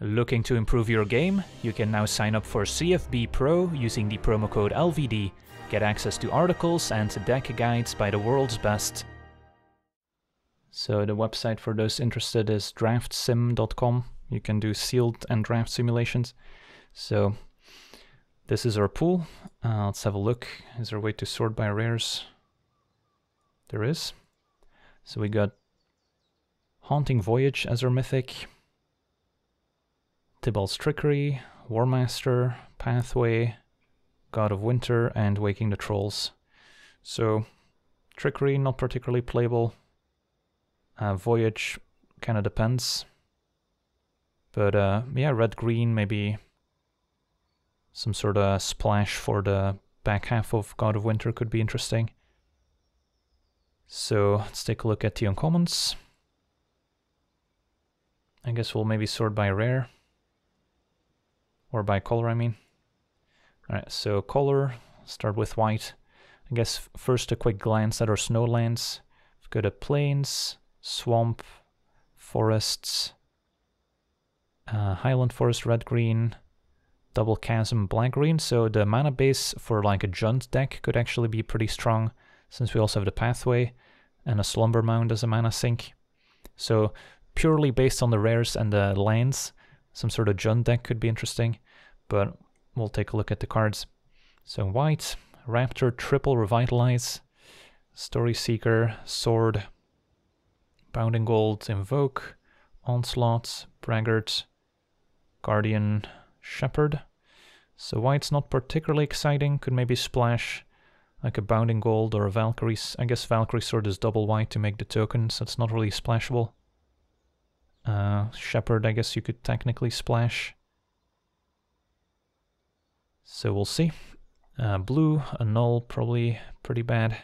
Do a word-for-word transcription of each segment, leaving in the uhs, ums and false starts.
Looking to improve your game? You can now sign up for C F B Pro using the promo code L V D, get access to articles and deck guides by the world's best. So the website for those interested is draft sim dot com. You can do sealed and draft simulations. So this is our pool. Uh, let's have a look. Is there a way to sort by rares? There is. So we got Haunting Voyage as our mythic, Tibalt's Trickery, Warmaster, Pathway, God of Winter, and Waking the Trolls. So Trickery, not particularly playable. Uh, Voyage kind of depends. But uh, yeah, red-green, maybe some sort of splash for the back half of God of Winter could be interesting. So let's take a look at the uncommons. I guess we'll maybe sort by rare. Or by color, I mean. Alright, so color, start with white. I guess first a quick glance at our snowlands. We've got a plains, swamp, forests, uh, highland forest red-green, double chasm black-green, so the mana base for like a Junt deck could actually be pretty strong, since we also have the Pathway and a Slumber Mound as a mana sink. So purely based on the rares and the lands, some sort of Junt deck could be interesting, but we'll take a look at the cards. So white, Raptor, Triple Revitalize, Story Seeker, Sword, Bounding Gold, Invoke, Onslaught, Braggart, Guardian, Shepherd. So white's not particularly exciting, could maybe splash like a Bounding Gold or a Valkyrie. I guess Valkyrie Sword is double white to make the token, so it's not really splashable. Uh, Shepherd, I guess you could technically splash. So we'll see. Uh, blue, a null, probably pretty bad.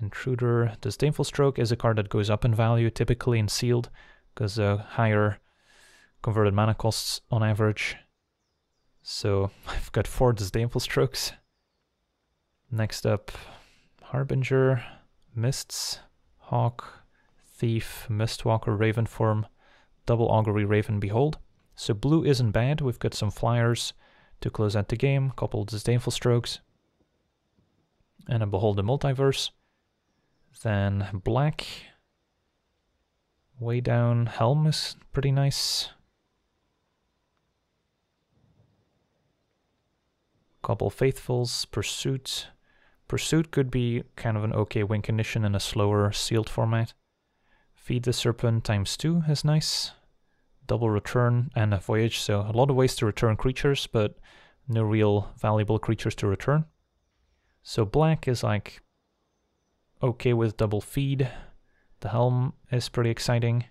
Intruder. Disdainful Stroke is a card that goes up in value, typically in sealed, because uh, higher converted mana costs on average. So I've got four Disdainful Strokes. Next up, Harbinger, Mists, Hawk, Thief, Mistwalker, Raven Form, double Augury Raven, Behold. So blue isn't bad, we've got some flyers to close out the game, a couple Disdainful Strokes, and a Behold the Multiverse. Then black, way down, Helm is pretty nice. Couple Faithfuls, Pursuit. Pursuit could be kind of an okay win condition in a slower sealed format. Feed the Serpent times two is nice. Double Return and a Voyage, so a lot of ways to return creatures, but no real valuable creatures to return. So black is like okay with double feed. The Helm is pretty exciting.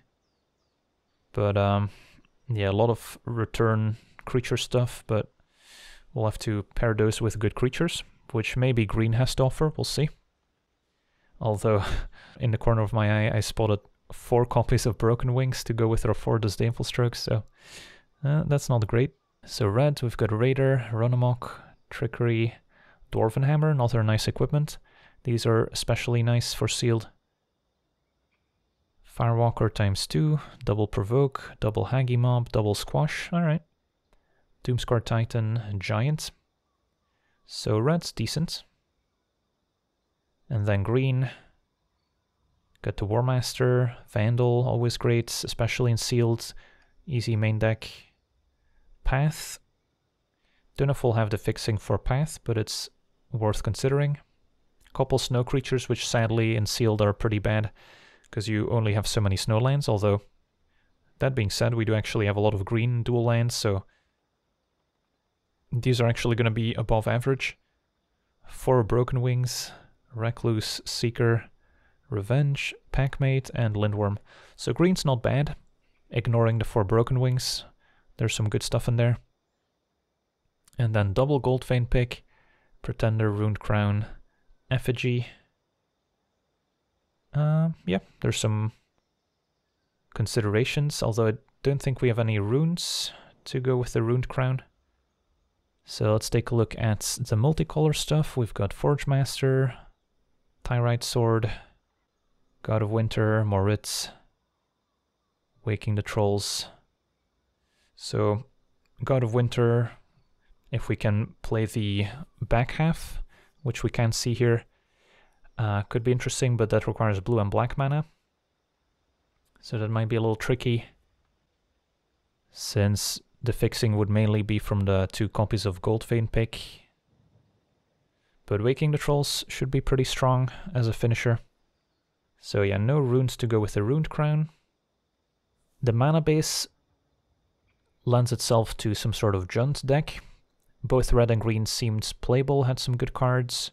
But um, yeah, a lot of return creature stuff, but we'll have to pair those with good creatures, which maybe green has to offer, we'll see. Although in the corner of my eye I spotted four copies of Broken Wings to go with our four Disdainful Strokes, so uh, that's not great. So red, we've got Raider, Run Amok, Trickery, Dwarvenhammer, another nice equipment. These are especially nice for sealed. Firewalker times two, double Provoke, double Haggy Mob, double Squash, alright. Doomscar Titan, Giant. So red's decent. And then green, got the Warmaster, Vandal, always great, especially in sealed, easy main deck. Path, don't know if we'll have the fixing for Path, but it's worth considering. Couple snow creatures, which sadly in sealed are pretty bad, because you only have so many snow lands, although that being said, we do actually have a lot of green dual lands, so these are actually going to be above average. Four Broken Wings, Recluse, Seeker, Revenge, Packmate, and Lindworm. So green's not bad, ignoring the four Broken Wings. There's some good stuff in there. And then double Goldvein Pick, Pretender, Runed Crown, Effigy. Uh, yeah, there's some considerations, although I don't think we have any runes to go with the Runed Crown. So let's take a look at the multicolor stuff. We've got Forge Master, Tyrite Sword, God of Winter, Moritz, Waking the Trolls. So God of Winter, if we can play the back half, which we can't see here, uh, could be interesting, but that requires blue and black mana. So that might be a little tricky, since the fixing would mainly be from the two copies of Goldvein Pick. But Waking the Trolls should be pretty strong as a finisher. So yeah, no runes to go with the Runed Crown. The mana base lends itself to some sort of Junt deck. Both red and green seemed playable, had some good cards.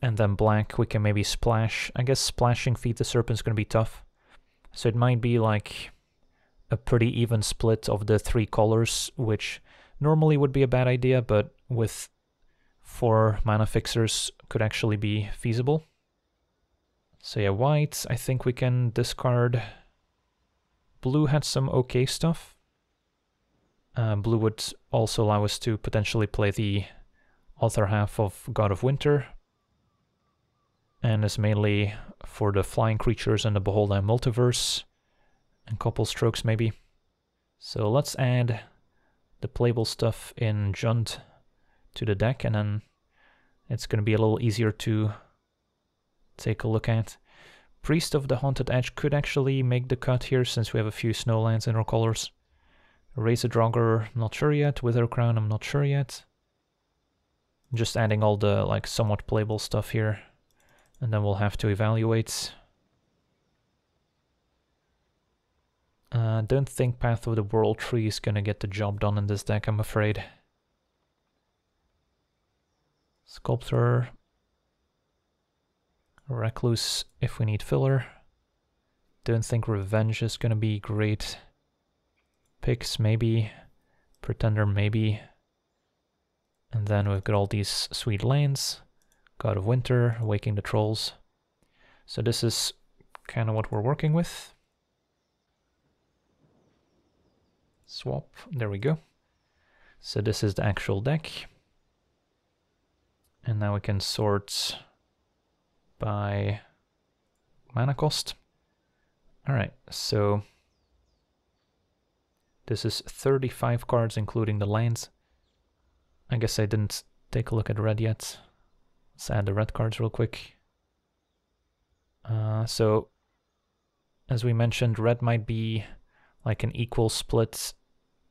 And then black, we can maybe splash. I guess splashing Feed the Serpent is going to be tough. So it might be like a pretty even split of the three colors, which normally would be a bad idea, but with four mana fixers could actually be feasible. So yeah, white, I think we can discard. Blue had some okay stuff. Uh, blue would also allow us to potentially play the other half of God of Winter. And is mainly for the flying creatures and the Behold the Multiverse. And couple strokes maybe. So let's add the playable stuff in Jund to the deck, and then it's going to be a little easier to take a look at. Priest of the Haunted Edge could actually make the cut here, since we have a few snowlands in our colors. Raise the Draugr, not sure yet. Wither Crown, I'm not sure yet. Just adding all the like somewhat playable stuff here, and then we'll have to evaluate. I uh, don't think Path of the World Tree is going to get the job done in this deck, I'm afraid. Sculptor, Recluse if we need filler. Don't think Revenge is going to be great. Picks maybe, Pretender maybe. And then we've got all these sweet lands. God of Winter, Waking the Trolls. So this is kind of what we're working with. Swap, there we go. So this is the actual deck. And now we can sort by mana cost. Alright, so this is thirty-five cards including the lands. I guess I didn't take a look at red yet. Let's add the red cards real quick. Uh, so, as we mentioned, red might be like an equal split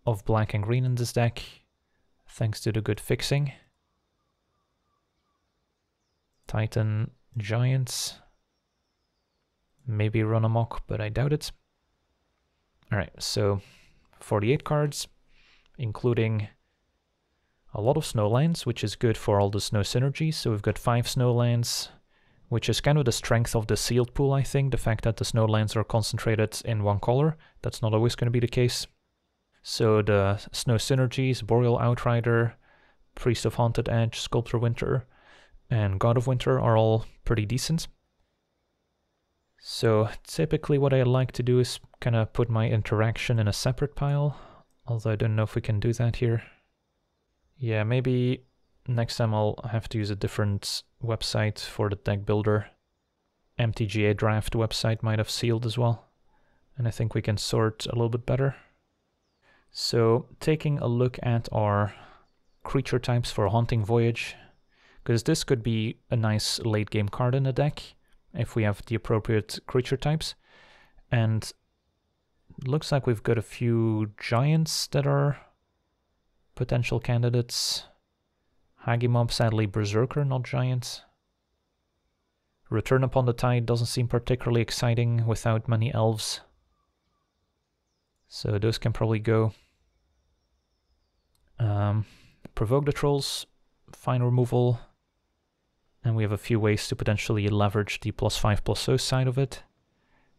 of black and green in this deck, thanks to the good fixing. Titan, Giants, maybe run amok, but I doubt it. Alright, so forty-eight cards, including a lot of snowlands, which is good for all the snow synergies. So we've got five snowlands, which is kind of the strength of the sealed pool, I think, the fact that the snowlands are concentrated in one color. That's not always going to be the case. So the snow synergies, Boreal Outrider, Priest of Haunted Edge, Sculptor Winter, and God of Winter are all pretty decent. So typically what I like to do is kind of put my interaction in a separate pile, although I don't know if we can do that here. Yeah, maybe next time I'll have to use a different website for the deck builder. M T G A draft website might have sealed as well, and I think we can sort a little bit better. So taking a look at our creature types for Haunting Voyage, because this could be a nice late game card in the deck if we have the appropriate creature types. And it looks like we've got a few giants that are potential candidates. Hagimob, sadly Berserker, not giant. Return Upon the Tide doesn't seem particularly exciting without many elves. So those can probably go. Um, Provoke the Trolls, fine removal. And we have a few ways to potentially leverage the plus five plus so side of it.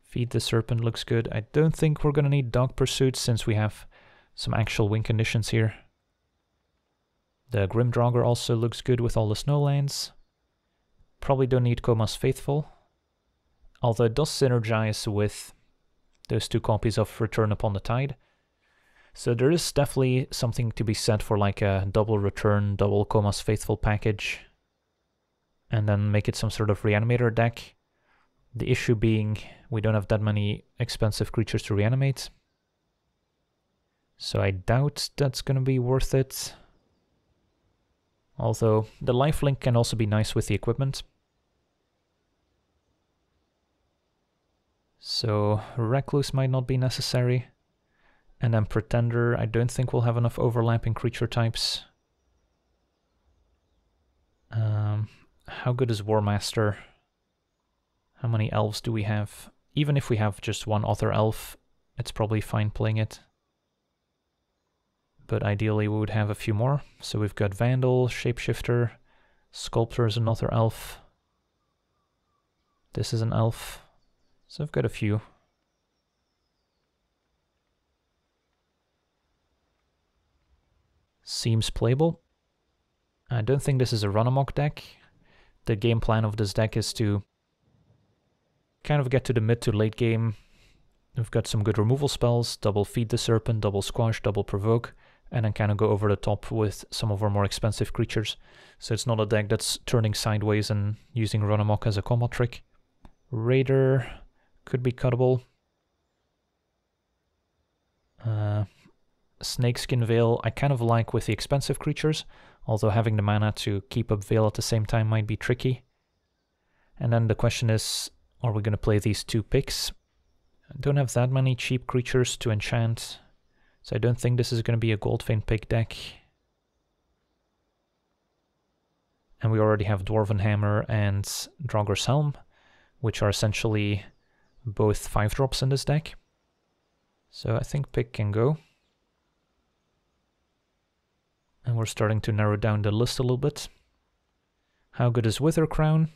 Feed the Serpent looks good. I don't think we're going to need Dog Pursuit since we have some actual win conditions here. The Grim Draugr also looks good with all the snowlands. Probably don't need Koma's Faithful, although it does synergize with those two copies of Return Upon the Tide. So there is definitely something to be said for like a double Return, double Koma's Faithful package, and then make it some sort of reanimator deck. The issue being we don't have that many expensive creatures to reanimate. So I doubt that's gonna be worth it. Although the lifelink can also be nice with the equipment. So Recluse might not be necessary. And then Pretender, I don't think we'll have enough overlapping creature types. Um, how good is Warmaster? How many elves do we have? Even if we have just one other elf, it's probably fine playing it. But ideally we would have a few more. So we've got Vandal, Shapeshifter, Sculptor is another elf. This is an elf. So I've got a few. Seems playable. I don't think this is a run amok deck. The game plan of this deck is to kind of get to the mid to late game. We've got some good removal spells, double Feed the Serpent, double Squash, double Provoke, and then kind of go over the top with some of our more expensive creatures. So it's not a deck that's turning sideways and using run amok as a combat trick. Raider could be cuttable. Uh, Snakeskin Veil I kind of like with the expensive creatures, although having the mana to keep up Veil at the same time might be tricky. And then the question is, are we going to play these two picks? I don't have that many cheap creatures to enchant, so I don't think this is going to be a Goldvein Pick deck. And we already have Dwarvenhammer and Draugr's Helm, which are essentially both five drops in this deck. So I think Pick can go. And we're starting to narrow down the list a little bit. How good is Wither Crown?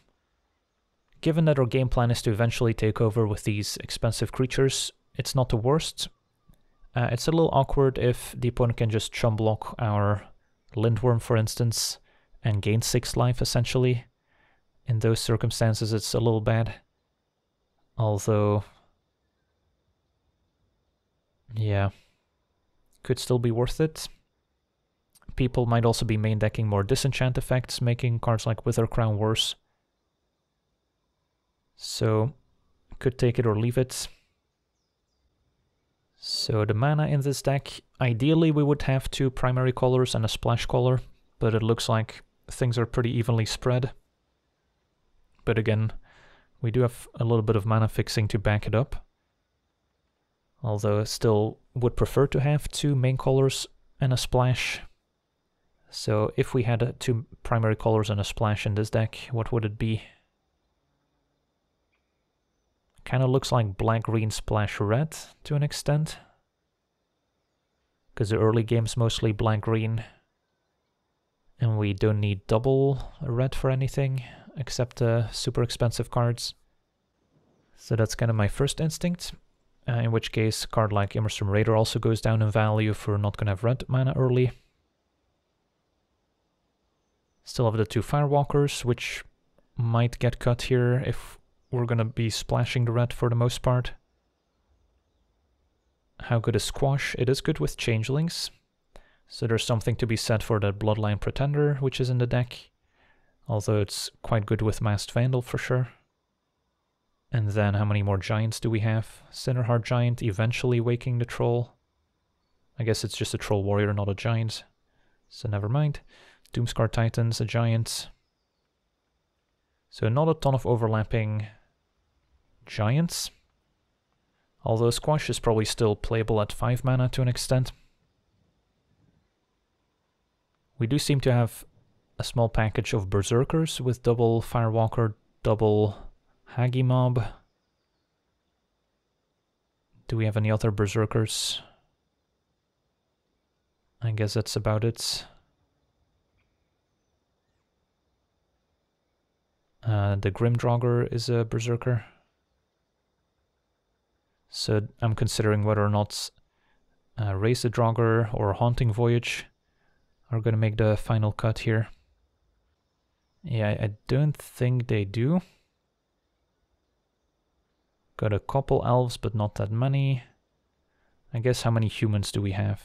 Given that our game plan is to eventually take over with these expensive creatures, it's not the worst. Uh, it's a little awkward if the opponent can just chum block our Lindworm, for instance, and gain six life, essentially. In those circumstances, it's a little bad. Although... yeah. Could still be worth it. People might also be main decking more disenchant effects, making cards like Wither Crown worse. So, could take it or leave it. So the mana in this deck, ideally we would have two primary colors and a splash color, but it looks like things are pretty evenly spread. But again, we do have a little bit of mana fixing to back it up. Although I still would prefer to have two main colors and a splash. So if we had two primary colors and a splash in this deck, what would it be? Kind of looks like black, green, splash, red to an extent. Because the early game's mostly black, green. And we don't need double red for anything, except uh, super expensive cards. So that's kind of my first instinct. Uh, in which case, a card like Immersturm Raider also goes down in value if we're not going to have red mana early. Still have the two Firewalkers, which might get cut here if we're gonna be splashing the red for the most part. How good is Squash? It is good with Changelings. So there's something to be said for that Bloodline Pretender, which is in the deck. Although it's quite good with Mast Vandal for sure. And then how many more Giants do we have? Cinderheart Giant, eventually Waking the Troll. I guess it's just a Troll Warrior, not a Giant. So never mind. Doomscar Titan's a Giant. So not a ton of overlapping Giants, although Squash is probably still playable at five mana to an extent. We do seem to have a small package of Berserkers with double Firewalker, double Hagimob. Do we have any other Berserkers? I guess that's about it. Uh, the Grim Draugr is a Berserker. So I'm considering whether or not uh, Raise the Draugr or Haunting Voyage are going to make the final cut here. Yeah, I don't think they do. Got a couple elves, but not that many. I guess how many humans do we have?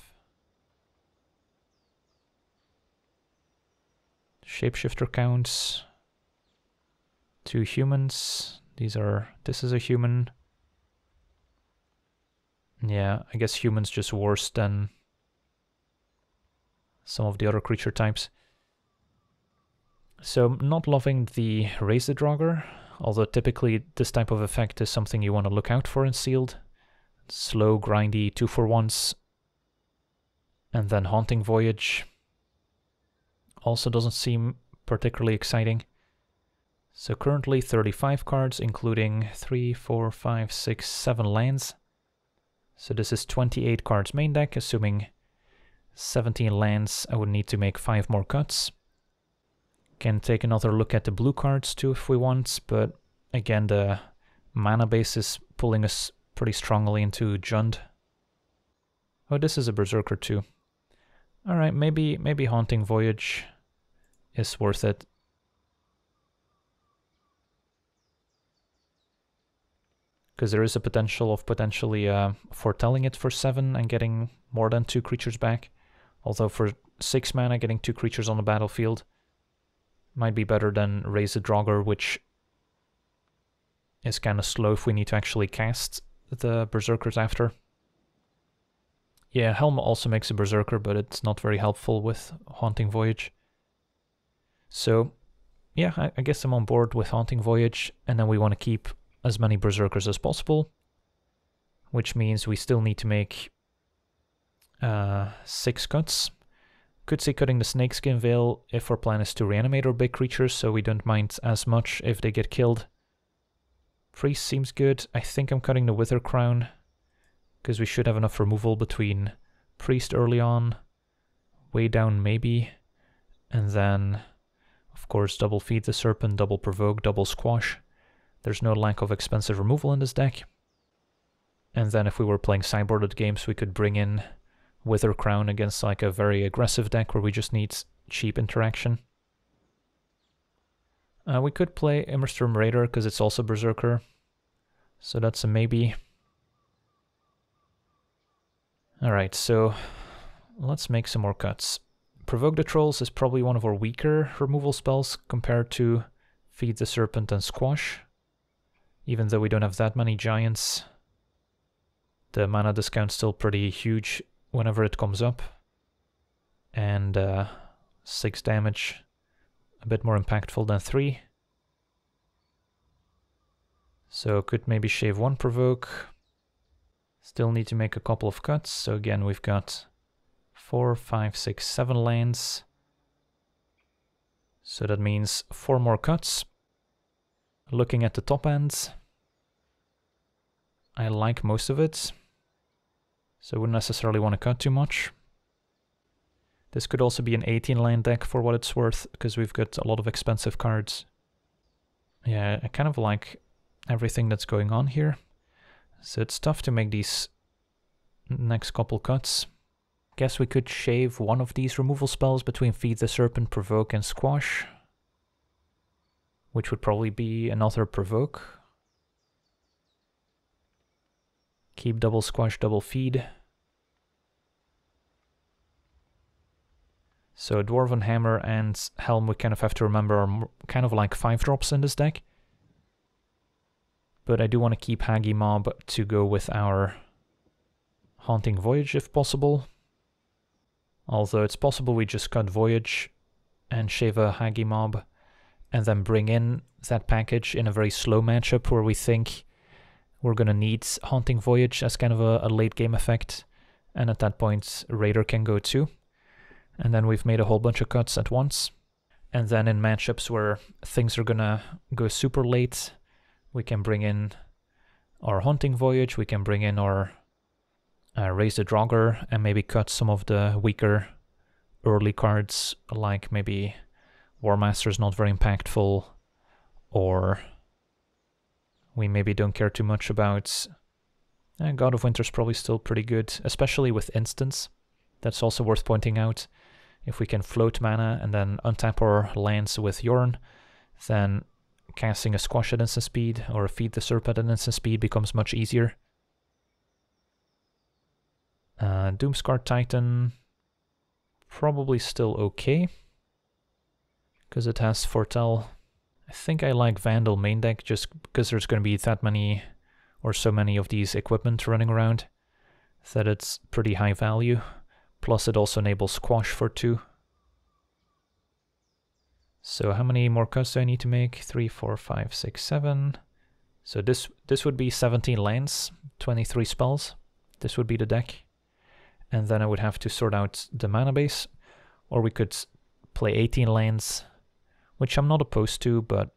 Shapeshifter counts. Two humans. These are... this is a human. Yeah, I guess humans just worse than some of the other creature types. So not loving the Raise the Draugr, although typically this type of effect is something you want to look out for in sealed. Slow, grindy, two for ones. And then Haunting Voyage also doesn't seem particularly exciting. So currently thirty-five cards, including three, four, five, six, seven lands. So this is twenty-eight cards main deck, assuming seventeen lands. I would need to make five more cuts. Can take another look at the blue cards too if we want, but again the mana base is pulling us pretty strongly into Jund. Oh, this is a Berserker too. Alright, maybe, maybe Haunting Voyage is worth it. Because there is a potential of potentially uh, foretelling it for seven and getting more than two creatures back. Although for six mana, getting two creatures on the battlefield might be better than Raise the Draugr, which is kind of slow if we need to actually cast the Berserkers after. Yeah, Helm also makes a Berserker, but it's not very helpful with Haunting Voyage. So, yeah, I, I guess I'm on board with Haunting Voyage, and then we want to keep as many Berserkers as possible, which means we still need to make uh, six cuts. Could see cutting the Snakeskin Veil if our plan is to reanimate our big creatures, so we don't mind as much if they get killed. Priest seems good. I think I'm cutting the Wither Crown, because we should have enough removal between Priest early on, way down maybe, and then, of course, double Feed the Serpent, double Provoke, double Squash. There's no lack of expensive removal in this deck. And then if we were playing sideboarded games, we could bring in Wither Crown against like a very aggressive deck where we just need cheap interaction. Uh, we could play Immersturm Raider because it's also Berserker. So that's a maybe. Alright, so let's make some more cuts. Provoke the Trolls is probably one of our weaker removal spells compared to Feed the Serpent and Squash. Even though we don't have that many giants, the mana discount's still pretty huge whenever it comes up. And uh, six damage, a bit more impactful than three. So could maybe shave one Provoke. Still need to make a couple of cuts. So again, we've got four, five, six, seven lands. So that means four more cuts. Looking at the top end, I like most of it, so I wouldn't necessarily want to cut too much. This could also be an eighteen land deck for what it's worth, because we've got a lot of expensive cards. Yeah, I kind of like everything that's going on here, so it's tough to make these next couple cuts. Guess we could shave one of these removal spells between Feed the Serpent, Provoke and Squash, which would probably be another Provoke. Keep double Squash, double Feed. So Dwarvenhammer and Helm, we kind of have to remember, are kind of like five drops in this deck. But I do want to keep Haggy Mob to go with our Haunting Voyage if possible. Although it's possible we just cut Voyage and shave a Haggy Mob, and then bring in that package in a very slow matchup where we think we're going to need Haunting Voyage as kind of a, a late game effect. And at that point, Raider can go too. And then we've made a whole bunch of cuts at once. And then in matchups where things are going to go super late, we can bring in our Haunting Voyage, we can bring in our uh, Raise the Draugr, and maybe cut some of the weaker early cards, like maybe Warmaster is not very impactful, or we maybe don't care too much about. Uh, God of Winter is probably still pretty good, especially with instants. That's also worth pointing out. If we can float mana and then untap our lands with Yorn, then casting a Squash at instant speed or a Feed the Serpent at instant speed becomes much easier. Uh, Doomscar Titan, probably still okay, because it has Foretell. I think I like Vandal main deck just because there's going to be that many or so many of these equipment running around that it's pretty high value. Plus it also enables Squash for two. So how many more cuts do I need to make? Three, four, five, six, seven. So this this would be seventeen lands, twenty-three spells. This would be the deck. And then I would have to sort out the mana base. Or we could play eighteen lands, which I'm not opposed to, but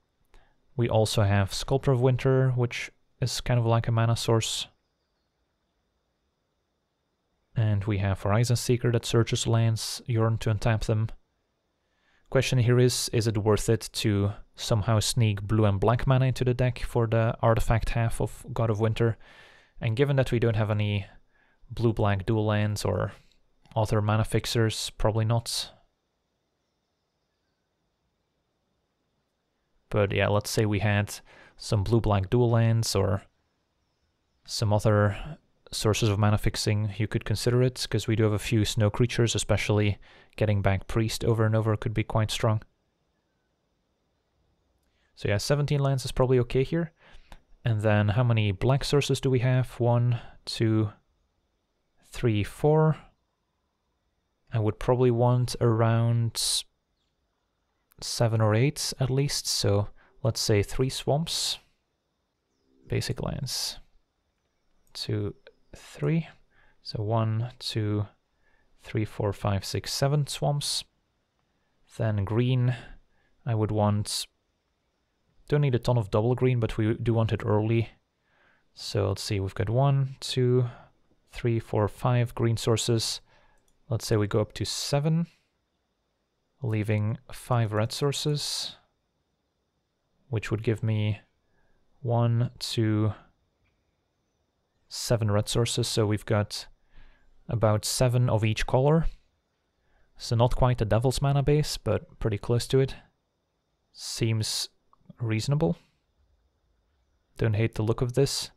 we also have Sculptor of Winter, which is kind of like a mana source. And we have Horizon Seeker that searches lands, Yorn to untap them. Question here is, is it worth it to somehow sneak blue and black mana into the deck for the artifact half of God of Winter? And given that we don't have any blue-black dual lands or other mana fixers, probably not. But yeah, let's say we had some blue-black dual lands or some other sources of mana fixing, you could consider it, because we do have a few snow creatures, especially getting back Priest over and over could be quite strong. So yeah, seventeen lands is probably okay here. And then how many black sources do we have? One, two, three, four. I would probably want around seven or eight at least, so let's say three swamps. Basic lands. Two, three. So one, two, three, four, five, six, seven swamps. Then green, I would want... Don't need a ton of double green, but we do want it early. So let's see, we've got one, two, three, four, five green sources. Let's say we go up to seven, leaving five red sources, which would give me one, two, seven red sources, so we've got about seven of each color. So not quite the Devil's mana base, but pretty close to it. Seems reasonable. Don't hate the look of this.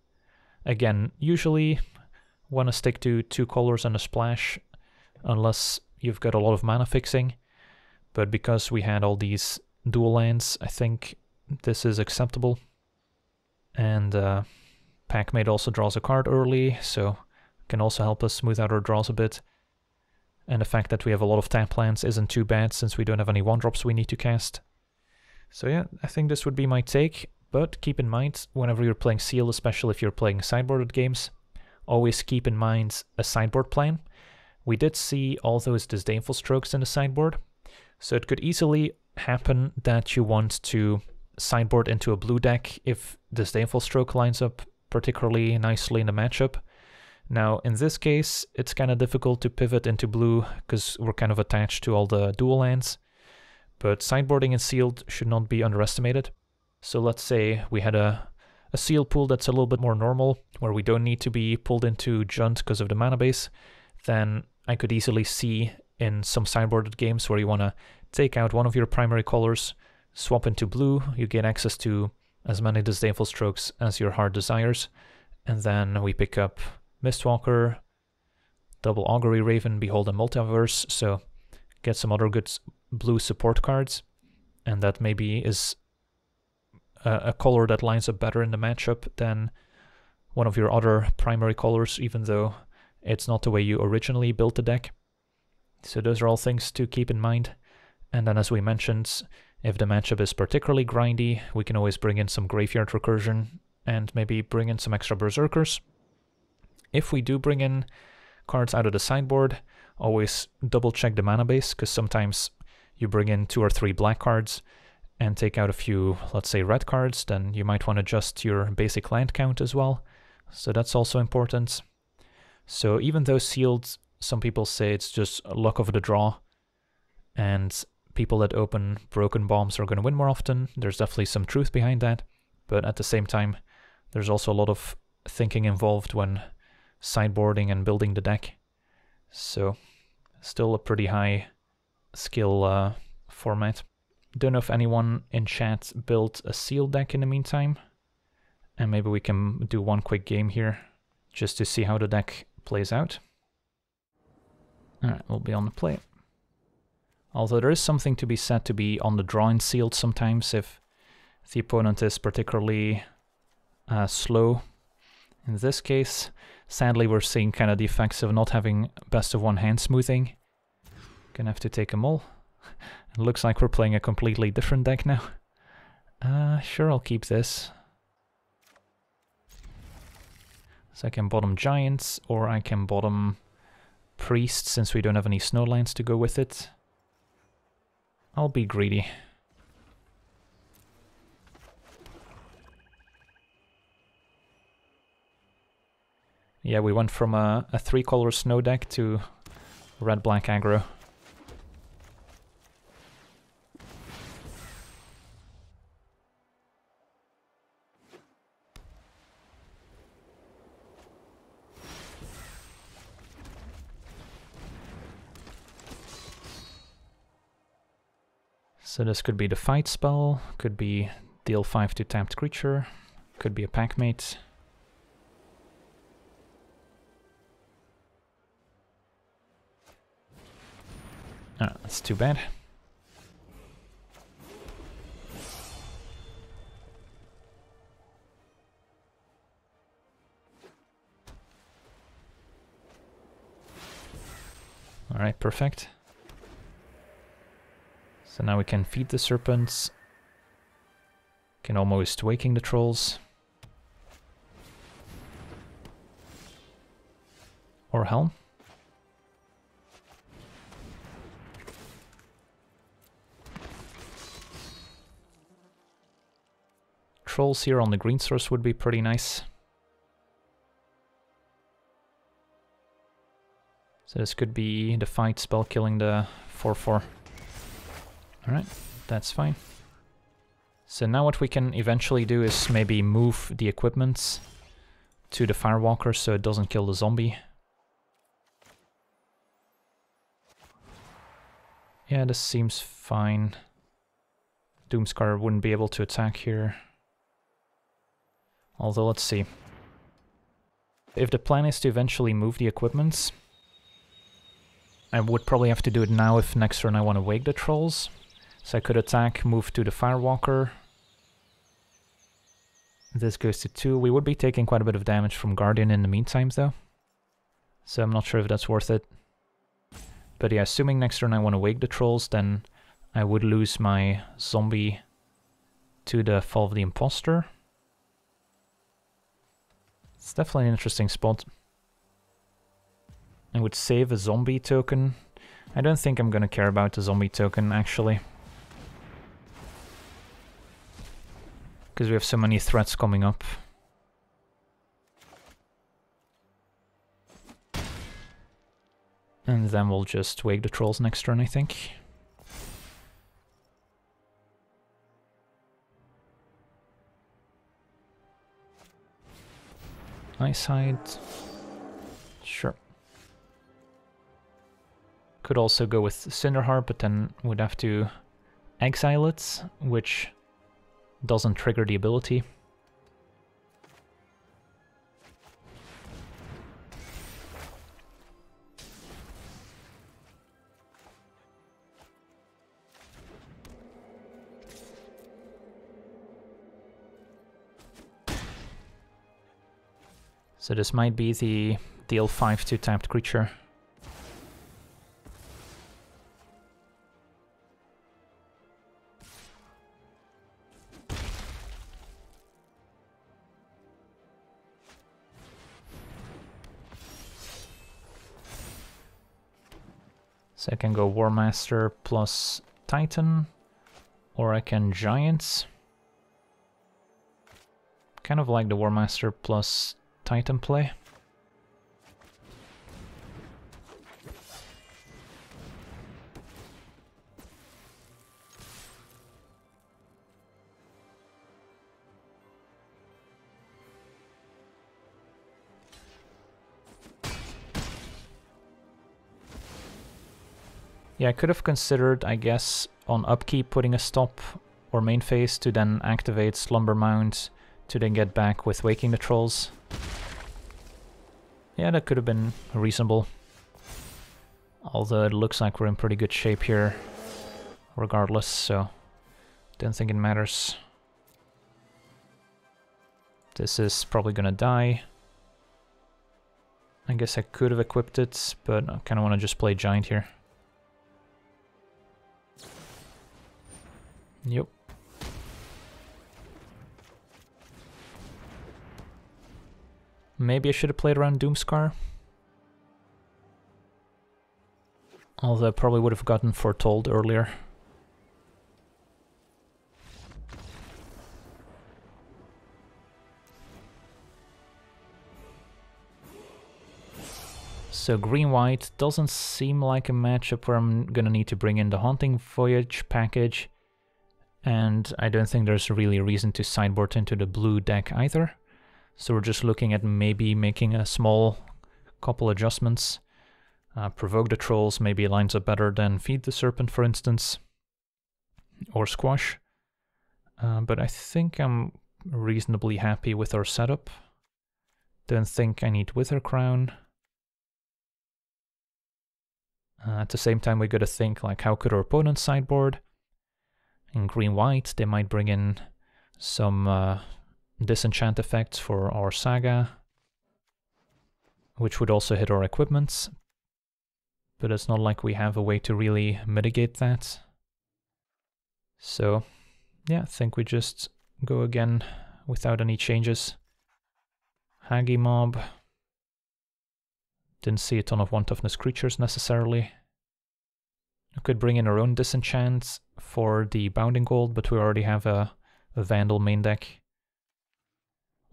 Again, usually want to stick to two colors and a splash, unless you've got a lot of mana fixing. But because we had all these dual lands, I think this is acceptable. And uh, Packmate also draws a card early, so can also help us smooth out our draws a bit. And the fact that we have a lot of tap lands isn't too bad, since we don't have any one-drops we need to cast. So yeah, I think this would be my take, but keep in mind, whenever you're playing Seal, especially if you're playing sideboarded games, always keep in mind a sideboard plan. We did see all those Disdainful Strokes in the sideboard, so it could easily happen that you want to sideboard into a blue deck if Disdainful Stroke lines up particularly nicely in the matchup. Now, in this case, it's kind of difficult to pivot into blue because we're kind of attached to all the dual lands, but sideboarding in Sealed should not be underestimated. So let's say we had a, a Seal pool that's a little bit more normal, where we don't need to be pulled into Junt because of the mana base, then I could easily see in some sideboarded games where you want to take out one of your primary colors, swap into blue, you get access to as many Disdainful Strokes as your heart desires, and then we pick up Mistwalker, double Augury Raven, Behold the Multiverse, so get some other good blue support cards, and that maybe is a, a color that lines up better in the matchup than one of your other primary colors, even though it's not the way you originally built the deck. So those are all things to keep in mind. And then, as we mentioned, if the matchup is particularly grindy, we can always bring in some Graveyard Recursion and maybe bring in some extra Berserkers. If we do bring in cards out of the sideboard, always double check the mana base, because sometimes you bring in two or three black cards and take out a few, let's say, red cards, then you might want to adjust your basic land count as well. So that's also important. So even though Sealed, some people say it's just luck of the draw, and people that open broken bombs are going to win more often. There's definitely some truth behind that, but at the same time, there's also a lot of thinking involved when sideboarding and building the deck. So still a pretty high skill uh, format. Don't know if anyone in chat built a Sealed deck in the meantime, and maybe we can do one quick game here just to see how the deck plays out. Alright, we'll be on the play. Although there is something to be said to be on the draw in Sealed sometimes if the opponent is particularly uh, slow. In this case, sadly we're seeing kind of the effects of not having best of one hand smoothing. Gonna have to take them all. It looks like we're playing a completely different deck now. Uh, sure, I'll keep this. So I can bottom Giants, or I can bottom Priest, since we don't have any Snowlands to go with it. I'll be greedy. Yeah, we went from a, a three-color snow deck to red-black aggro. So this could be the fight spell, could be deal five to tapped creature, could be a Packmate. Ah, that's too bad. Alright, perfect. So now we can feed the serpents, can almost Waking the Trolls, or Helm. Trolls here on the green source would be pretty nice. So this could be the fight spell killing the four four. Alright, that's fine. So now what we can eventually do is maybe move the equipment to the Firewalker so it doesn't kill the zombie. Yeah, this seems fine. Doomscar wouldn't be able to attack here. Although, let's see. If the plan is to eventually move the equipment, I would probably have to do it now if next turn I want to wake the trolls. So I could attack, move to the Firewalker. This goes to two. We would be taking quite a bit of damage from Guardian in the meantime though. So I'm not sure if that's worth it. But yeah, assuming next turn I want to wake the trolls, then I would lose my zombie to the Fall of the Imposter. It's definitely an interesting spot. I would save a zombie token. I don't think I'm gonna care about the zombie token actually, because we have so many threats coming up. And then we'll just wake the trolls next turn, I think. Ice Hide. Sure. Could also go with Cinderheart, but then would have to exile it, which doesn't trigger the ability. So this might be the deal five to tapped creature. So I can go Warmaster plus Titan, or I can Giants. Kind of like the Warmaster plus Titan play. Yeah, I could have considered, I guess, on upkeep putting a stop or main phase to then activate Slumber Mound to then get back with Waking the Trolls. Yeah, that could have been reasonable. Although it looks like we're in pretty good shape here regardless, so don't think it matters. This is probably gonna die. I guess I could have equipped it, but I kind of want to just play Giant here. Yep. Maybe I should have played around Doomscar. Although I probably would have gotten Foretold earlier. So green-white doesn't seem like a matchup where I'm gonna need to bring in the Haunting Voyage package. And I don't think there's really a reason to sideboard into the blue deck either. So we're just looking at maybe making a small couple adjustments. Uh, Provoke the Trolls maybe lines up better than Feed the Serpent, for instance. Or Squash. Uh, but I think I'm reasonably happy with our setup. Don't think I need Wither Crown. Uh, at the same time, we gotta think, like, how could our opponent sideboard? In green-white, they might bring in some uh, disenchant effects for our Saga, which would also hit our equipments, but it's not like we have a way to really mitigate that. So, yeah, I think we just go again without any changes. Hagi Mob. Didn't see a ton of one-toughness creatures necessarily. We could bring in our own disenchant for the Bounding Gold, but we already have a, a Vandal main deck.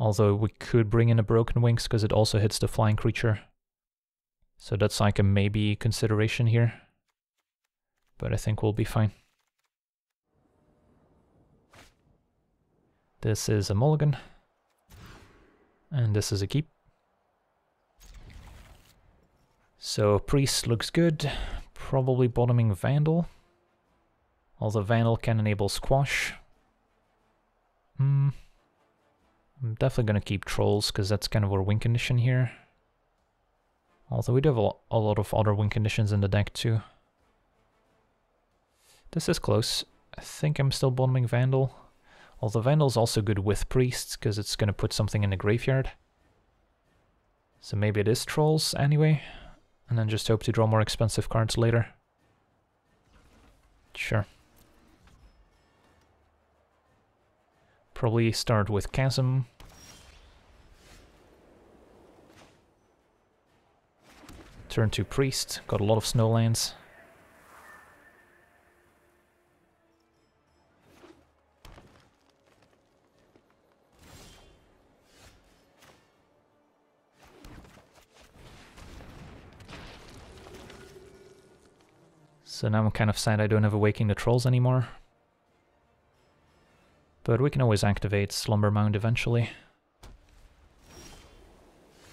Although we could bring in a Broken Wings, because it also hits the flying creature. So that's like a maybe consideration here. But I think we'll be fine. This is a mulligan. And this is a keep. So Priest looks good. Probably bottoming Vandal. Although Vandal can enable Squash. Hmm. I'm definitely gonna keep Trolls, because that's kind of our win condition here. Although we do have a lot of other win conditions in the deck too. This is close. I think I'm still bottoming Vandal. Although Vandal's also good with Priests, because it's gonna put something in the graveyard. So maybe it is Trolls anyway. And then just hope to draw more expensive cards later. Sure. Probably start with Chasm. Turn to Priest, got a lot of snowlands. So now I'm kind of sad I don't have a Waking the Trolls anymore. But we can always activate Slumber Mound eventually.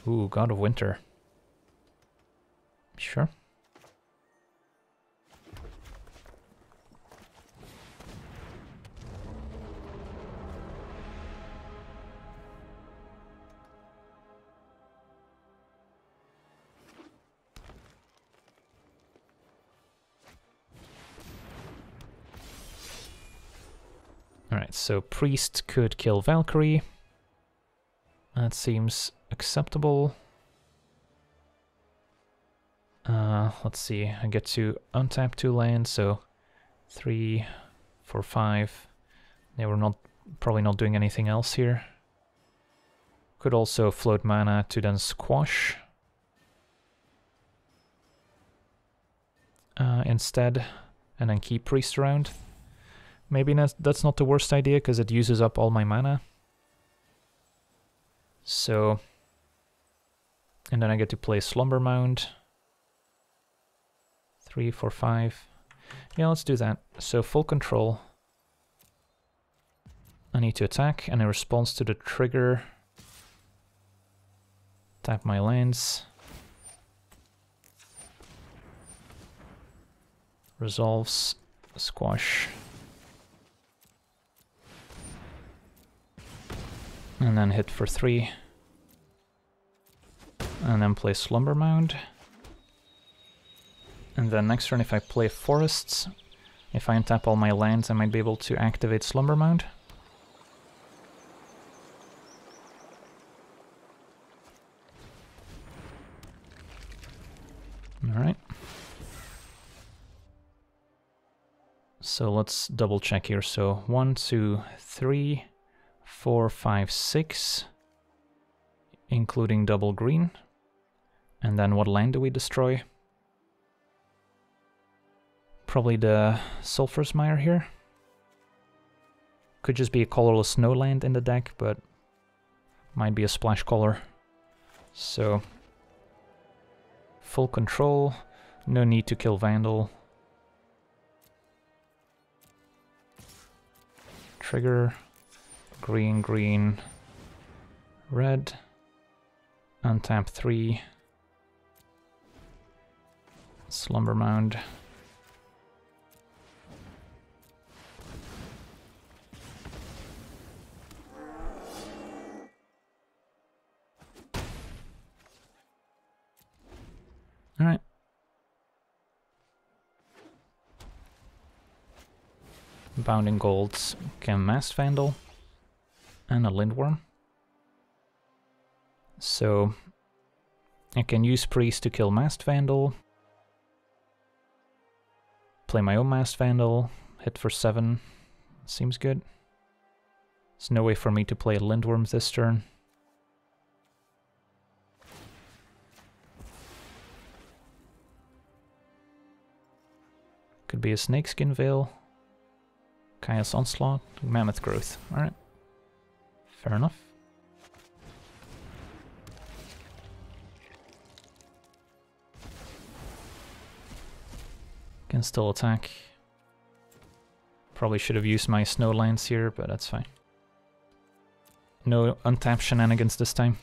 Ooh, God of Winter. Sure. So Priest could kill Valkyrie, that seems acceptable. Uh, let's see, I get to untap two lands, so three, four, five. Yeah, we're not probably not doing anything else here. Could also float mana to then Squash. Uh, instead, and then keep Priest around. Maybe that's not the worst idea, because it uses up all my mana. So... and then I get to play Slumber Mound. Three, four, five... yeah, let's do that. So full control. I need to attack, and in response to the trigger... tap my lands. Resolves. Squash. And then hit for three. And then play Slumber Mound. And then next turn, if I play Forests, if I untap all my lands, I might be able to activate Slumber Mound. Alright. So let's double check here. So one, two, three, four, five, six, including double green. And then what land do we destroy? Probably the Sulphur's Mire here. Could just be a colorless snow land in the deck, but might be a splash color. So full control, no need to kill Vandal. Trigger, green, green, red, untap three, Slumber Mound. All right. Bounding Golds can Mast Vandal and a Lindworm. So I can use Priest to kill Mast Vandal. Play my own Mast Vandal, hit for seven, seems good. There's no way for me to play a Lindworm this turn. Could be a Snakeskin Veil, Kaya's Onslaught, Mammoth Growth, alright. Fair enough. Can still attack. Probably should have used my snow lands here, but that's fine. No untap shenanigans this time.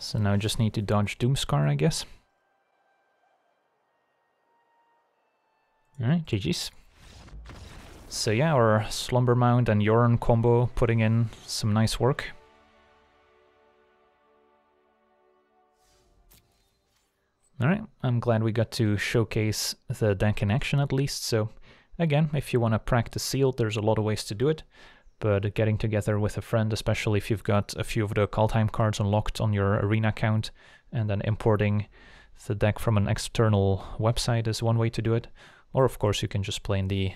So now I just need to dodge Doomscar, I guess. Alright, G G's. So yeah, our Slumber Mound and Yorn combo putting in some nice work. Alright, I'm glad we got to showcase the deck in action at least. So again, if you want to practice sealed, there's a lot of ways to do it. But getting together with a friend, especially if you've got a few of the Kaldheim cards unlocked on your arena account, and then importing the deck from an external website is one way to do it. Or of course you can just play in the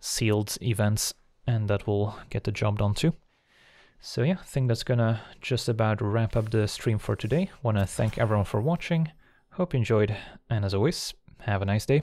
sealed events and that will get the job done too. So yeah, I think that's gonna just about wrap up the stream for today. Want to thank everyone for watching, hope you enjoyed, and as always, have a nice day.